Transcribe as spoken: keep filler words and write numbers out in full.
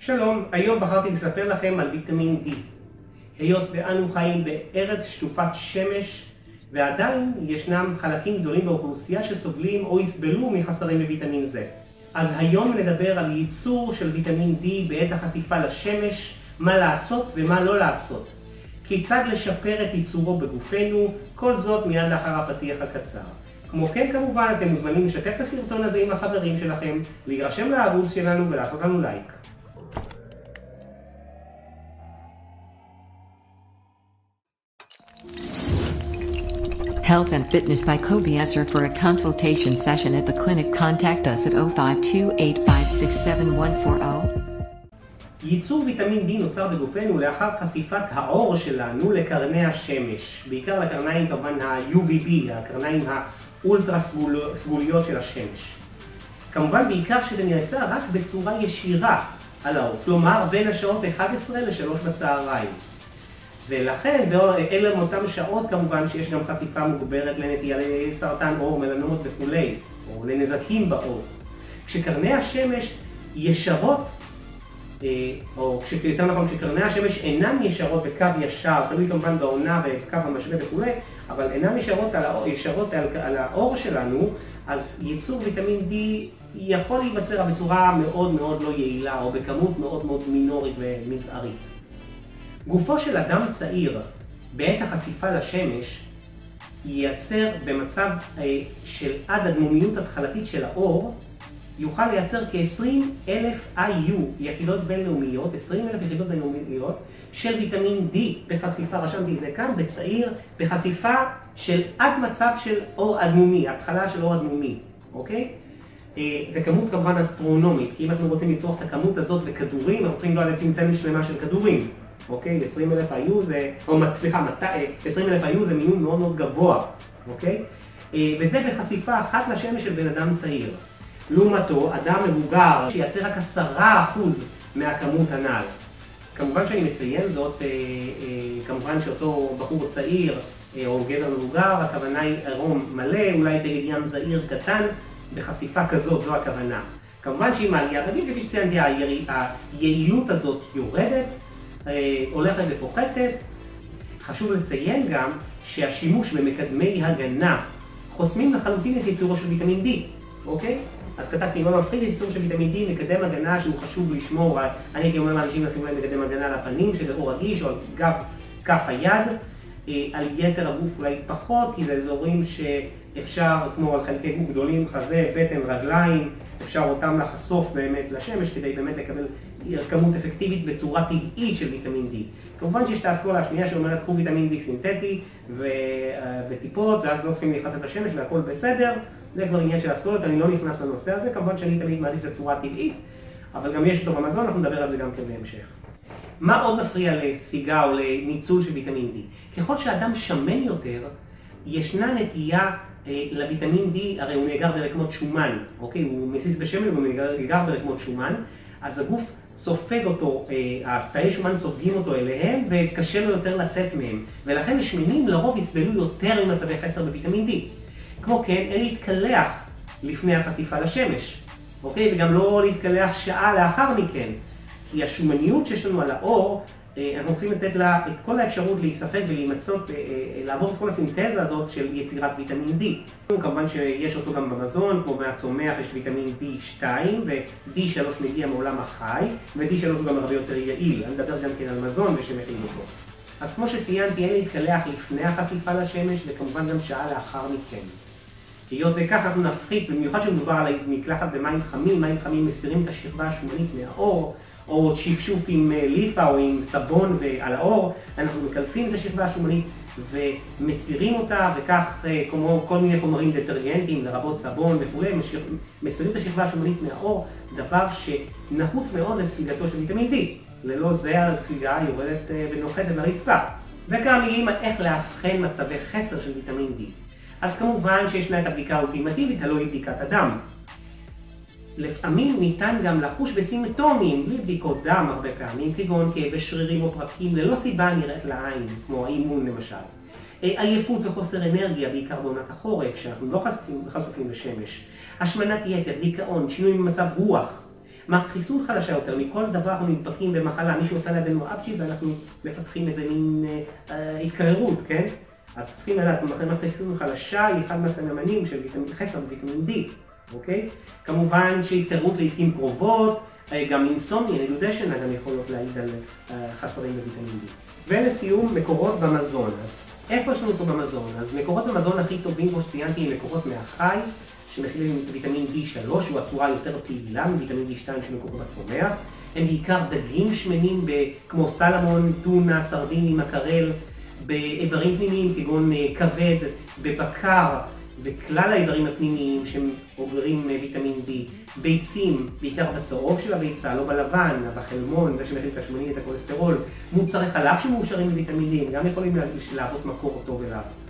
שלום, היום בחרתי לספר לכם על ויטמין D. היות ואנו חיים בארץ שטופת שמש, ועדיין ישנם חלקים גדולים באוכלוסייה שסובלים או יסבלו מחסרים בויטמין זה. אז היום נדבר על ייצור של ויטמין D בעת החשיפה לשמש, מה לעשות ומה לא לעשות. כיצד לשפר את ייצורו בגופנו, כל זאת מיד לאחר הפתיח הקצר. כמו כן, כמובן, אתם מוזמנים לשתף את הסרטון הזה עם החברים שלכם, להירשם לערוץ שלנו ולעשות לנו לייק. Health and Fitness by Kobi Esser. For a consultation session at the clinic, contact us at zero five two eight five six seven one four zero. ייצור ויטמין D נוצר בגופנו לאחר חשיפת האור שלנו לקרני השמש, בעיקר לקרניים כמובן ה-U V B, הקרניים האולטרה סגוליות של השמש. כמובן בעיקר שזה נעשה רק בצורה ישירה על האור, כלומר בין השעות אחת עשרה ל-שלוש בצהריים. ולכן, אלה הם אותם שעות כמובן שיש גם חשיפה מוגברת לנטייה לסרטן עור, מלנומות וכולי, או לנזקים בעור. כשקרני השמש ישרות, או יותר נכון, כשקרני השמש אינן ישרות בקו ישר, תלוי כמובן בעונה ובקו המשווה וכולי, אבל אינן ישרות על האור, ישרות על, על האור שלנו, אז ייצור ויטמין D יכול להיווצר בצורה מאוד מאוד לא יעילה, או בכמות מאוד מאוד מינורית ומזערית. גופו של אדם צעיר בעת החשיפה לשמש ייצר במצב של עד אדמומיות התחלתית של האור, יוכל לייצר כ-עשרים אלף I U יחידות בינלאומיות, עשרים אלף יחידות בינלאומיות של ויטמין D בחשיפה, רשמתי את זה כאן, בצעיר, בחשיפה של עד מצב של אור אדמומי, התחלה של אור אדמומי, אוקיי? זה כמות כמובן אסטרונומית, כי אם אנחנו רוצים לצרוך את הכמות הזאת בכדורים, אנחנו צריכים לא על צמצם שלמה של כדורים. אוקיי, עשרים אלף I U זה, או סליחה, עשרים אלף I U זה מיון מאוד מאוד גבוה, אוקיי? וזה בחשיפה אחת לשמש של בן אדם צעיר. לעומתו, אדם מבוגר שייצר רק עשרה אחוז מהכמות הנ"ל. כמובן שאני מציין זאת, כמובן שאותו בחור צעיר או גבר מבוגר, הכוונה היא עירום מלא, אולי תגיד ים זעיר קטן, בחשיפה כזאת, זו הכוונה. כמובן שאם העלייה, נגיד כפי שציינתי, היעילות הזאת יורדת, הולכת ופוחתת. חשוב לציין גם שהשימוש במקדמי הגנה חוסמים לחלוטין את ייצורו של ויטמין D, אוקיי? אז כתבתי, לא מפחיד את ייצור של ויטמין D, מקדם הגנה שהוא חשוב לשמור, אני הייתי אומר לאנשים לשים להם מקדם הגנה על הפנים, שזה אור רגיש, או על גב כף היד, על יתר הגוף אולי פחות, כי זה אזורים שאפשר, כמו על חלקי גוף גדולים, חזה, בטן, רגליים, אפשר אותם לחשוף באמת לשמש, כדי באמת לקבל כמות אפקטיבית בצורה טבעית של ויטמין D. כמובן שיש את האסכולה השנייה שאומרת קחו ויטמין D סינתטי ובטיפות, ואז לא צריכים להיחס את השמש והכל בסדר. זה כבר עניין של האסכולות, אני לא נכנס לנושא הזה, כמובן שאני תמיד מעדיף את צורה טבעית, אבל גם יש אותו במזון, אנחנו נדבר על זה גם כן בהמשך. מה עוד מפריע לספיגה או לניצול של ויטמין D? ככל שאדם שמן יותר, ישנה נטייה לויטמין D, הרי הוא נאגר ברקמות שומן, אוקיי? הוא מסיס בשמן והוא נאגר ברקמות שומן, אז הגוף סופג אותו, התאי שומן סופגים אותו אליהם וקשה לו יותר לצאת מהם, ולכן השמנים לרוב יסבלו יותר ממצבי חסר בויטמין D. כמו כן, אין להתקלח לפני החשיפה לשמש, אוקיי? וגם לא להתקלח שעה לאחר מכן, כי השומניות שיש לנו על האור, אנחנו רוצים לתת לה את כל האפשרות להיספג ולהימצות, לעבור את כל הסינתזה הזאת של יצירת ויטמין D. כמובן שיש אותו גם במזון, כמו מהצומח יש ויטמין D שתיים ו-D שלוש מגיע מעולם החי, ו-D שלוש הוא גם הרבה יותר יעיל, אני מדבר גם כן על מזון ושמכינים אותו. אז כמו שציינתי, אין להתקלח לפני החשיפה לשמש וכמובן גם שעה לאחר מכן. היות וכך אנחנו נפחית, במיוחד שמדובר על מקלחת במים חמים, מים חמים מסירים את השכבה השומנית מהאור, או שפשוף עם ליפה או עם סבון על האור, אנחנו מקלפים את השכבה השומנית ומסירים אותה, וכך כמו כל מיני חומרים דטרגנטיים, לרבות סבון וכו', מסירים את השכבה השומנית מהאור, דבר שנחוץ מאוד לספיגתו של ויטמין D. ללא זה הספיגה יורדת ונוחתת לרצפה. וכאן מילים על איך לאבחן מצבי חסר של ויטמין D. אז כמובן שישנה את הבדיקה האולטימטיבית, הלא היא בדיקת הדם. לפעמים ניתן גם לחוש בסימפטומים, בלי בדיקות דם הרבה פעמים, כגון כאבי שרירים או פרקים, ללא סיבה נראית לעין, כמו האימון למשל. עייפות וחוסר אנרגיה, בעיקר בעונת החורף, שאנחנו לא חשופים לשמש. השמנת יתר, דיכאון, שינוי במצב רוח. מערכת חיסון חלשה יותר, מכל דבר אנחנו נדבקים במחלה, מישהו עושה לידינו אפצ'י ואנחנו מפתחים איזה מין אה, התקררות, כן? אז צריכים לדעת, מערכת חיסון חלשה היא אחד מהסממנים של ויטמין חסר וויטמין D, אוקיי? כמובן שהתקררות לעיתים קרובות, גם אינסומניה, נדודי שינה גם יכולות להעיד על חסרים בוויטמין D. ולסיום, מקורות במזון. אז איפה יש לנו אותו במזון? אז מקורות במזון הכי טובים, כמו שציינתי, הם מקורות מהחי, שמכילים ויטמין די שלוש, הוא הצורה יותר פעילה מוויטמין די שתיים שמקורות בצומח. הם בעיקר דגים שמנים כמו סלמון, טונה, סרדינים, מקרל, באיברים פנימיים כגון כבד, בבקר, וכלל האיברים הפנימיים שעוברים ויטמין D, ביצים, בעיקר בצהוב של הביצה, לא בלבן, בחלמון, זה שמכיל את השמנים, את הכולסטרול, מוצרי חלב שמאושרים בוויטמין D, הם גם יכולים להוות מקור טוב אליו.